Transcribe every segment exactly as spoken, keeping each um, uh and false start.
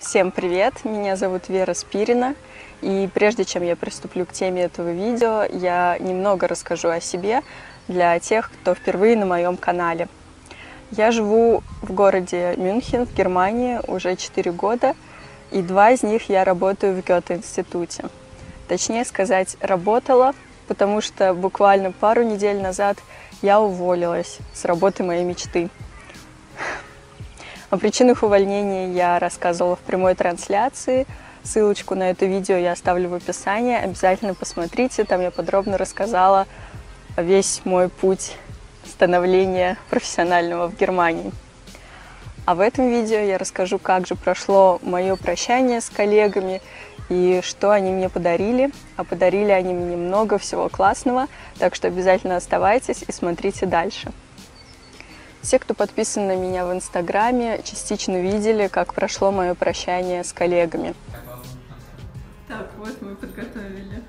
Всем привет! Меня зовут Вера Спирина. И прежде чем я приступлю к теме этого видео, я немного расскажу о себе для тех, кто впервые на моем канале. Я живу в городе Мюнхен в Германии уже четыре года, и два из них я работаю в Гёте-институте. Точнее сказать, работала, потому что буквально пару недель назад я уволилась с работы моей мечты. О причинах увольнения я рассказывала в прямой трансляции. Ссылочку на это видео я оставлю в описании. Обязательно посмотрите, там я подробно рассказала весь мой путь становления профессионального в Германии. А в этом видео я расскажу, как же прошло мое прощание с коллегами и что они мне подарили. А подарили они мне много всего классного, так что обязательно оставайтесь и смотрите дальше. Все, кто подписан на меня в Инстаграме, частично видели, как прошло мое прощание с коллегами. Так, вот мы подготовили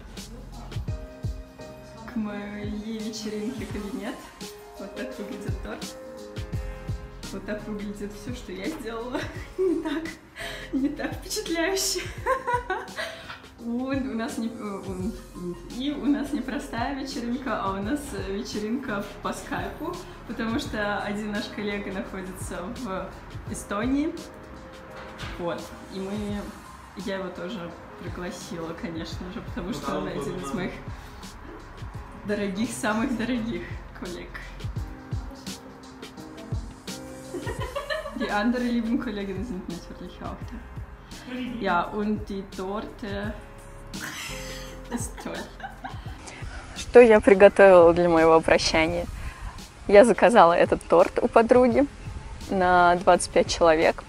к моей вечеринке кабинет. Вот так выглядит торт. Вот так выглядит все, что я сделала. Не так, не так впечатляюще. У нас не, и у нас не простая вечеринка, а у нас вечеринка по скайпу, потому что один наш коллега находится в Эстонии, вот, и мы, я его тоже пригласила, конечно же, потому что он один из моих дорогих, самых дорогих коллег. Die anderen lieben Kollegen sind natürlich auch da. Ja, und die Torte. Что я приготовила для моего прощания? Я заказала этот торт у подруги на двадцать пять человек.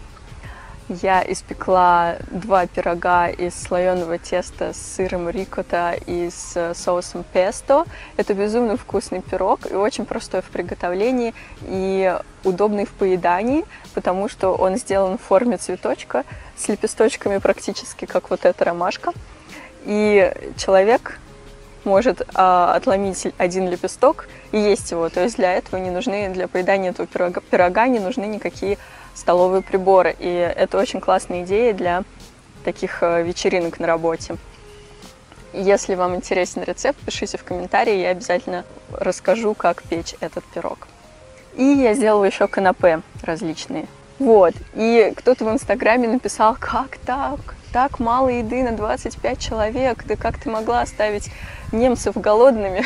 Я испекла два пирога из слоеного теста с сыром рикотта и с соусом песто. Это безумно вкусный пирог и очень простой в приготовлении и удобный в поедании, потому что он сделан в форме цветочка с лепесточками практически, как вот эта ромашка. И человек может а, отломить один лепесток и есть его. То есть для этого не нужны, для поедания этого пирога, пирога не нужны никакие столовые приборы. И это очень классная идея для таких вечеринок на работе. Если вам интересен рецепт, пишите в комментарии, я обязательно расскажу, как печь этот пирог. И я сделала еще канапе различные. Вот, и кто-то в Инстаграме написал, как так? Так мало еды на двадцать пять человек, да как ты могла оставить немцев голодными?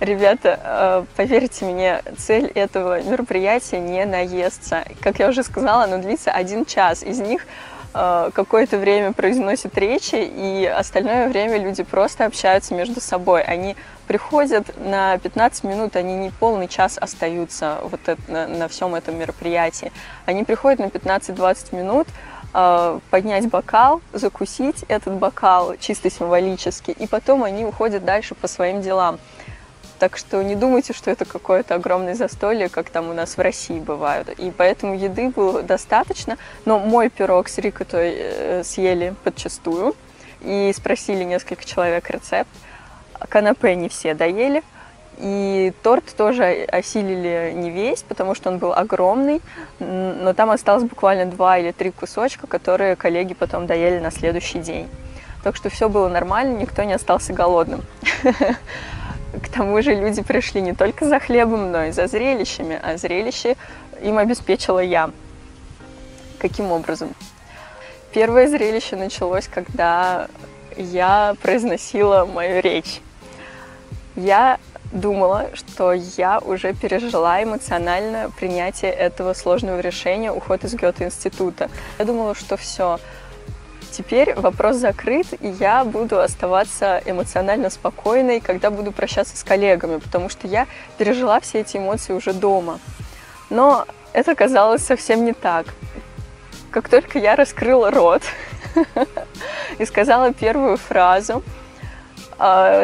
Ребята, поверьте мне, цель этого мероприятия не наесться. Как я уже сказала, оно длится один час. Из них какое-то время произносят речи, и остальное время люди просто общаются между собой. Они приходят на пятнадцать минут, они не полный час остаются вот это, на, на всем этом мероприятии. Они приходят на пятнадцать-двадцать минут, поднять бокал, закусить этот бокал чисто символически, и потом они уходят дальше по своим делам. Так что не думайте, что это какое-то огромное застолье, как там у нас в России бывают. И поэтому еды было достаточно, но мой пирог с рикоттой съели подчистую и спросили несколько человек рецепт. Канапе не все доели. И торт тоже осилили не весь, потому что он был огромный, но там осталось буквально два или три кусочка, которые коллеги потом доели на следующий день. Так что все было нормально, никто не остался голодным. К тому же люди пришли не только за хлебом, но и за зрелищами, а зрелище им обеспечила я. Каким образом? Первое зрелище началось, когда я произносила мою речь. Я думала, что я уже пережила эмоциональное принятие этого сложного решения, уход из Гёте-института. Я думала, что все, теперь вопрос закрыт, и я буду оставаться эмоционально спокойной, когда буду прощаться с коллегами, потому что я пережила все эти эмоции уже дома. Но это оказалось совсем не так. Как только я раскрыла рот и сказала первую фразу,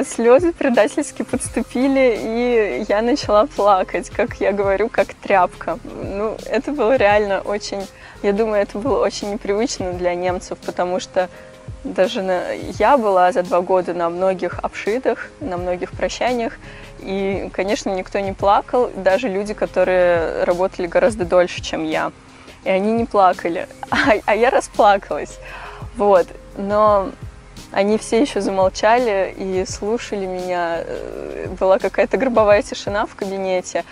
слезы предательски подступили, и я начала плакать, как я говорю, как тряпка. Ну, это было реально очень, я думаю, это было очень непривычно для немцев, потому что даже на, я была за два года на многих обшидах, на многих прощаниях, и, конечно, никто не плакал, даже люди, которые работали гораздо дольше, чем я. и они не плакали, а, а я расплакалась, вот, но они все еще замолчали и слушали меня, была какая-то гробовая тишина в кабинете,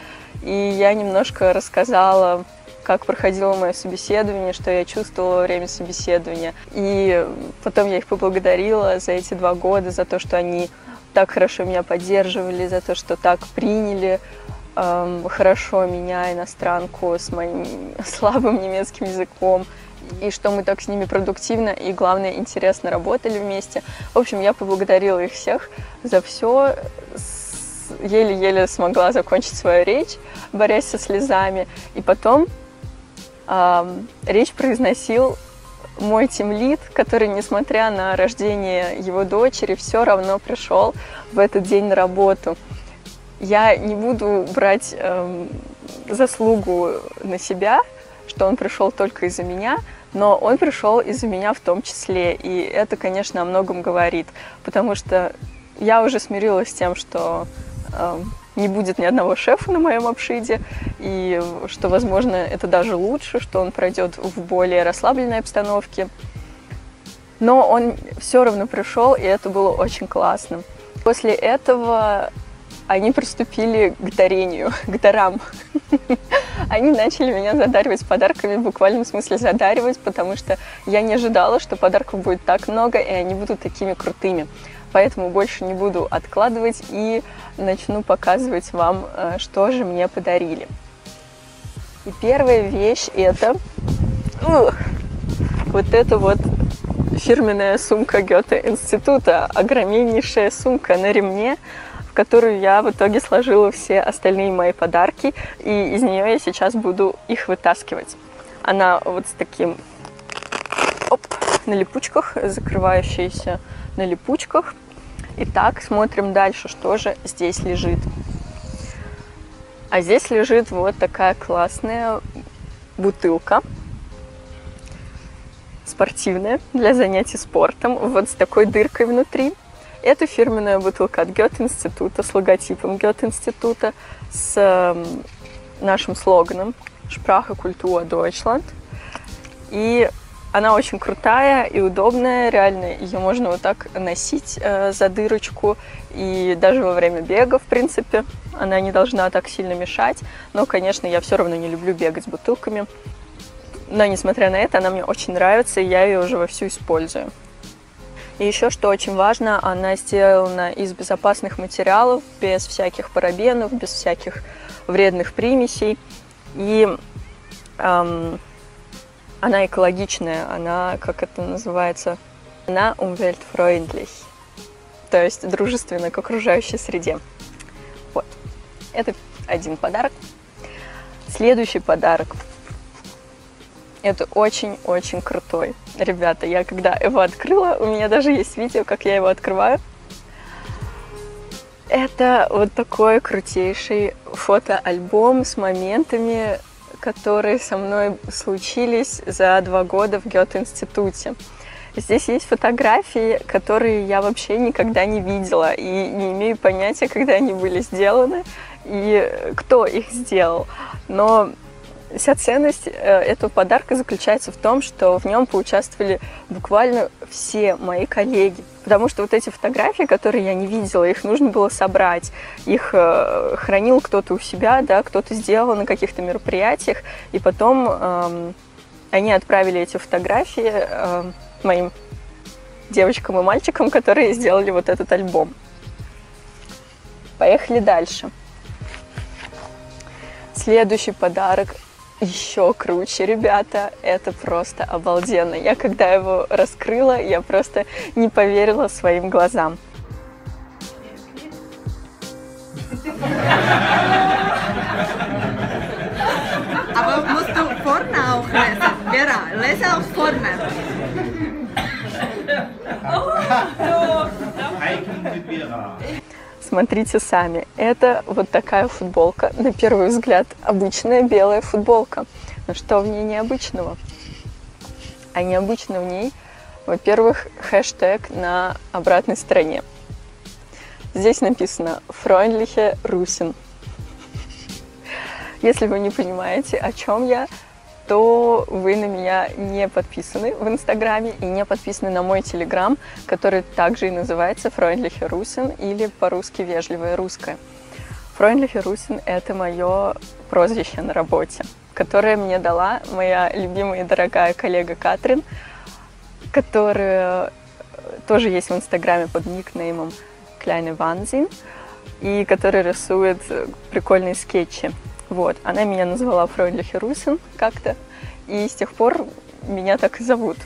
и я немножко рассказала, как проходило мое собеседование, что я чувствовала во время собеседования, и потом я их поблагодарила за эти два года, за то, что они так хорошо меня поддерживали, за то, что так приняли эм, хорошо меня, иностранку, с моим слабым немецким языком, и что мы так с ними продуктивно и, главное, интересно работали вместе. В общем, я поблагодарила их всех за все, еле-еле смогла закончить свою речь, борясь со слезами, и потом эм, речь произносил мой тимлид, который, несмотря на рождение его дочери, все равно пришел в этот день на работу. Я не буду брать эм, заслугу на себя, что он пришел только из-за меня, но он пришел из-за меня в том числе. И это, конечно, о многом говорит, потому что я уже смирилась с тем, что эм, не будет ни одного шефа на моем обшиде, и что, возможно, это даже лучше, что он пройдет в более расслабленной обстановке. Но он все равно пришел, и это было очень классно. После этого они приступили к дарению, к дарам. Они начали меня задаривать подарками, в буквальном смысле задаривать, потому что я не ожидала, что подарков будет так много, и они будут такими крутыми. Поэтому больше не буду откладывать и начну показывать вам, что же мне подарили. И первая вещь это ух, вот эта вот фирменная сумка Гёте-Института, огромнейшая сумка на ремне, в которую я в итоге сложила все остальные мои подарки, и из нее я сейчас буду их вытаскивать. Она вот с таким оп, на липучках, закрывающаяся на липучках. Итак, смотрим дальше, что же здесь лежит. А здесь лежит вот такая классная бутылка спортивная для занятий спортом, вот с такой дыркой внутри. Это фирменная бутылка от Goethe-Института с логотипом Goethe-Института, с нашим слоганом «Sprache, Kultur, Deutschland». И она очень крутая и удобная, реально, ее можно вот так носить э, за дырочку, и даже во время бега, в принципе, она не должна так сильно мешать, но, конечно, я все равно не люблю бегать с бутылками, но, несмотря на это, она мне очень нравится, и я ее уже вовсю использую. И еще, что очень важно, она сделана из безопасных материалов, без всяких парабенов, без всяких вредных примесей, и... Эм, она экологичная, она, как это называется, она umweltfreundlich, то есть дружественна к окружающей среде. Вот, это один подарок. Следующий подарок, это очень-очень крутой. Ребята, я когда его открыла, у меня даже есть видео, как я его открываю. Это вот такой крутейший фотоальбом с моментами, которые со мной случились за два года в Гёте-институте. Здесь есть фотографии, которые я вообще никогда не видела и не имею понятия, когда они были сделаны и кто их сделал. Но вся ценность этого подарка заключается в том, что в нем поучаствовали буквально все мои коллеги. Потому что вот эти фотографии, которые я не видела, их нужно было собрать. Их хранил кто-то у себя, да, кто-то сделал на каких-то мероприятиях. И потом эм, они отправили эти фотографии э, моим девочкам и мальчикам, которые сделали вот этот альбом. Поехали дальше. Следующий подарок еще круче, ребята, это просто обалденно. Я когда его раскрыла, я просто не поверила своим глазам. Смотрите сами, это вот такая футболка, на первый взгляд обычная белая футболка, но что в ней необычного? А необычно в ней, во-первых, хэштег на обратной стороне. Здесь написано «Freundliche Russin». Если вы не понимаете, о чем я, то вы на меня не подписаны в Инстаграме и не подписаны на мой Телеграм, который также и называется «Freundliche Russin» или по-русски «Вежливая русская». «Freundliche Russin» — это мое прозвище на работе, которое мне дала моя любимая и дорогая коллега Катрин, которая тоже есть в Инстаграме под никнеймом Kleine Vanzyne, и который рисует прикольные скетчи. Вот, она меня назвала Freundliche Russin как-то, и с тех пор меня так и зовут.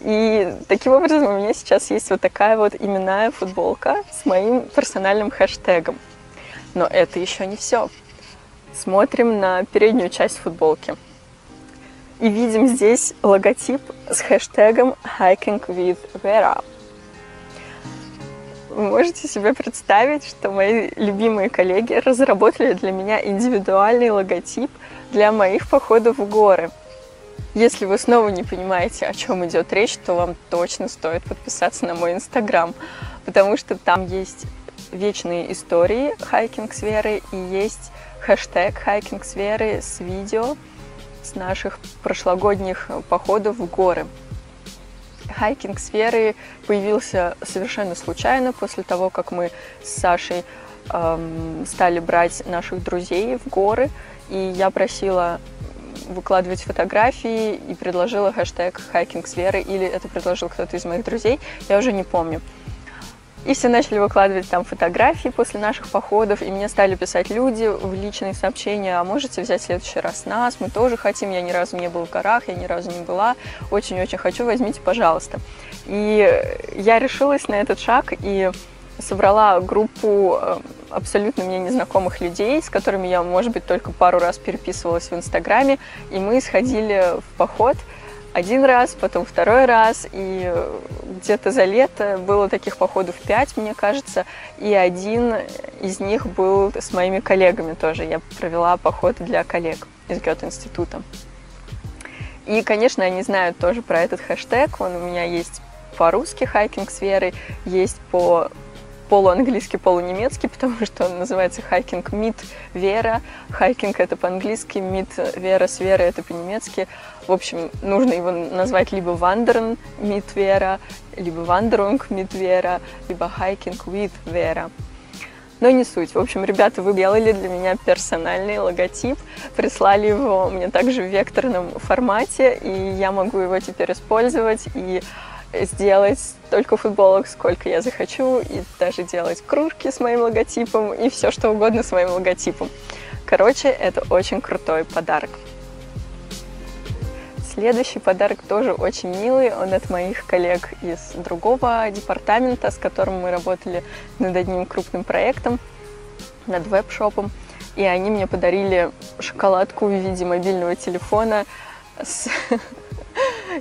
И таким образом у меня сейчас есть вот такая вот именная футболка с моим персональным хэштегом. Но это еще не все. Смотрим на переднюю часть футболки. И видим здесь логотип с хэштегом Hiking with Vera. Вы можете себе представить, что мои любимые коллеги разработали для меня индивидуальный логотип для моих походов в горы. Если вы снова не понимаете, о чем идет речь, то вам точно стоит подписаться на мой Инстаграм, потому что там есть вечные истории хайкинг с Верой и есть хэштег хайкинг с Верой с видео с наших прошлогодних походов в горы. Хайкинг с Верой появился совершенно случайно после того, как мы с Сашей эм, стали брать наших друзей в горы, и я просила выкладывать фотографии и предложила хэштег «Хайкинг с Верой», или это предложил кто-то из моих друзей, я уже не помню. И все начали выкладывать там фотографии после наших походов, и мне стали писать люди в личные сообщения: а можете взять в следующий раз нас, мы тоже хотим, я ни разу не была в горах, я ни разу не была, очень-очень хочу, возьмите, пожалуйста. И я решилась на этот шаг и собрала группу абсолютно мне незнакомых людей, с которыми я, может быть, только пару раз переписывалась в Инстаграме, и мы сходили в поход. Один раз, потом второй раз, и где-то за лето было таких походов пять, мне кажется, и один из них был с моими коллегами тоже. Я провела поход для коллег из Goethe-Института. И, конечно, они знают тоже про этот хэштег. Он у меня есть по-русски «Хайкинг с Верой», есть по полуанглийски, полунемецки, потому что он называется «Хайкинг mit Vera». «Хайкинг» — это по-английски, «mit Vera» с «Верой» — это по-немецки. В общем, нужно его назвать либо «Wandern mit Vera», либо «Wanderung mit Vera», либо «Hiking with Vera». Но не суть. В общем, ребята, вы делали для меня персональный логотип, прислали его мне также в векторном формате, и я могу его теперь использовать и сделать столько футболок, сколько я захочу, и даже делать кружки с моим логотипом, и все что угодно с моим логотипом. Короче, это очень крутой подарок. Следующий подарок тоже очень милый, он от моих коллег из другого департамента, с которым мы работали над одним крупным проектом, над веб-шопом, и они мне подарили шоколадку в виде мобильного телефона с...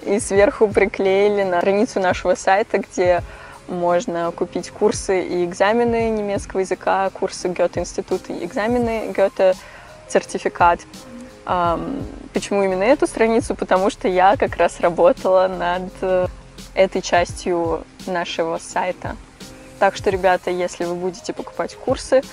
и сверху приклеили на страницу нашего сайта, где можно купить курсы и экзамены немецкого языка, курсы Goethe-Института и экзамены Goethe-Zertifikat. Почему именно эту страницу? Потому что я как раз работала над этой частью нашего сайта. Так что, ребята, если вы будете покупать курсы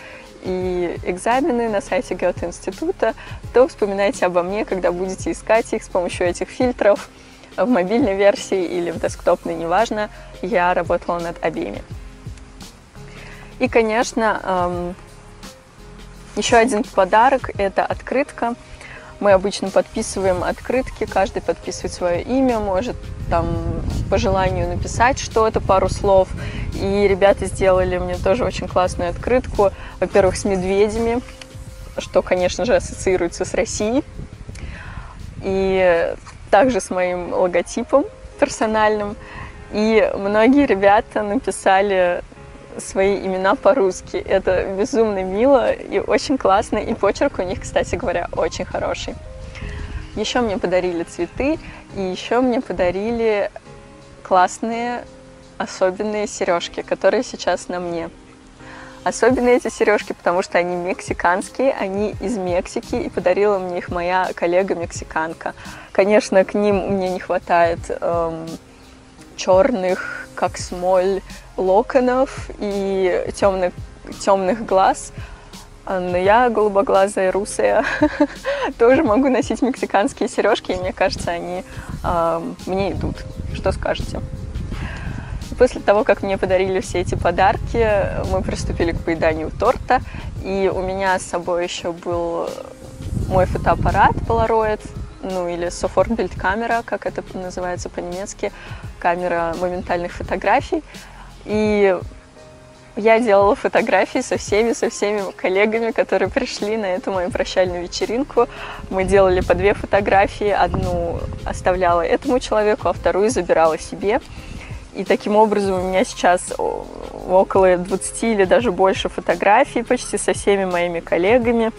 и экзамены на сайте Goethe-Института, то вспоминайте обо мне, когда будете искать их с помощью этих фильтров. В мобильной версии или в десктопной, неважно, я работала над обеими. И, конечно, еще один подарок – это открытка. Мы обычно подписываем открытки, каждый подписывает свое имя, может там по желанию написать что-то, пару слов. И ребята сделали мне тоже очень классную открытку, во-первых, с медведями, что, конечно же, ассоциируется с Россией. И также с моим логотипом персональным, и многие ребята написали свои имена по-русски. Это безумно мило и очень классно, и почерк у них, кстати говоря, очень хороший. Еще мне подарили цветы, и еще мне подарили классные особенные сережки, которые сейчас на мне. Особенно эти сережки, потому что они мексиканские, они из Мексики, и подарила мне их моя коллега-мексиканка. Конечно, к ним мне не хватает эм, черных, как смоль, локонов и темных, темных глаз, Но я, голубоглазая, русая, тоже могу носить мексиканские сережки, и мне кажется, они э, мне идут. Что скажете? После того, как мне подарили все эти подарки, мы приступили к поеданию торта. И у меня с собой еще был мой фотоаппарат Polaroid, ну или Sofortbildkamera, как это называется по-немецки, камера моментальных фотографий. И я делала фотографии со всеми, со всеми коллегами, которые пришли на эту мою прощальную вечеринку. Мы делали по две фотографии, одну оставляла этому человеку, а вторую забирала себе. И таким образом у меня сейчас около двадцати или даже больше фотографий почти со всеми моими коллегами.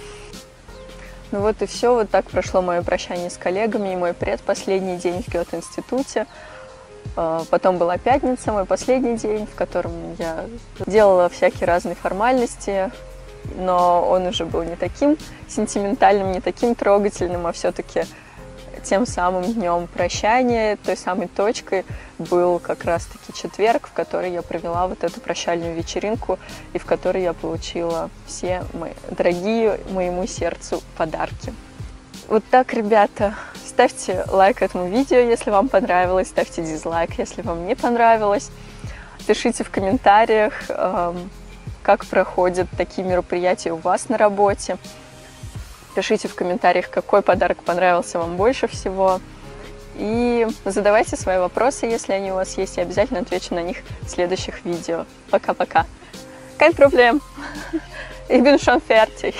Ну вот и все, вот так прошло мое прощание с коллегами и мой предпоследний день в Goethe-Институте. Потом была пятница, мой последний день, в котором я делала всякие разные формальности, но он уже был не таким сентиментальным, не таким трогательным, а все-таки тем самым днем прощания, той самой точкой был как раз-таки четверг, в который я провела вот эту прощальную вечеринку и в которой я получила все мои дорогие моему сердцу подарки. Вот так, ребята, ставьте лайк этому видео, если вам понравилось, ставьте дизлайк, если вам не понравилось. Пишите в комментариях, как проходят такие мероприятия у вас на работе. Пишите в комментариях, какой подарок понравился вам больше всего. И задавайте свои вопросы, если они у вас есть, я обязательно отвечу на них в следующих видео. Пока-пока. Kein Problem. Ибен Шамферти.